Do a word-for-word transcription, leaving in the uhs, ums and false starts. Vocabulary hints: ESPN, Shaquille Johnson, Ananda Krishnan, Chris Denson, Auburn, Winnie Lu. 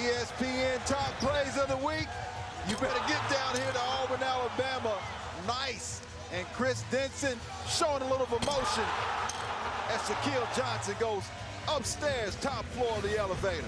E S P N Top Plays of the Week. You better get down here to Auburn, Alabama. Nice. And Chris Denson showing a little emotion as Shaquille Johnson goes upstairs, top floor of the elevator.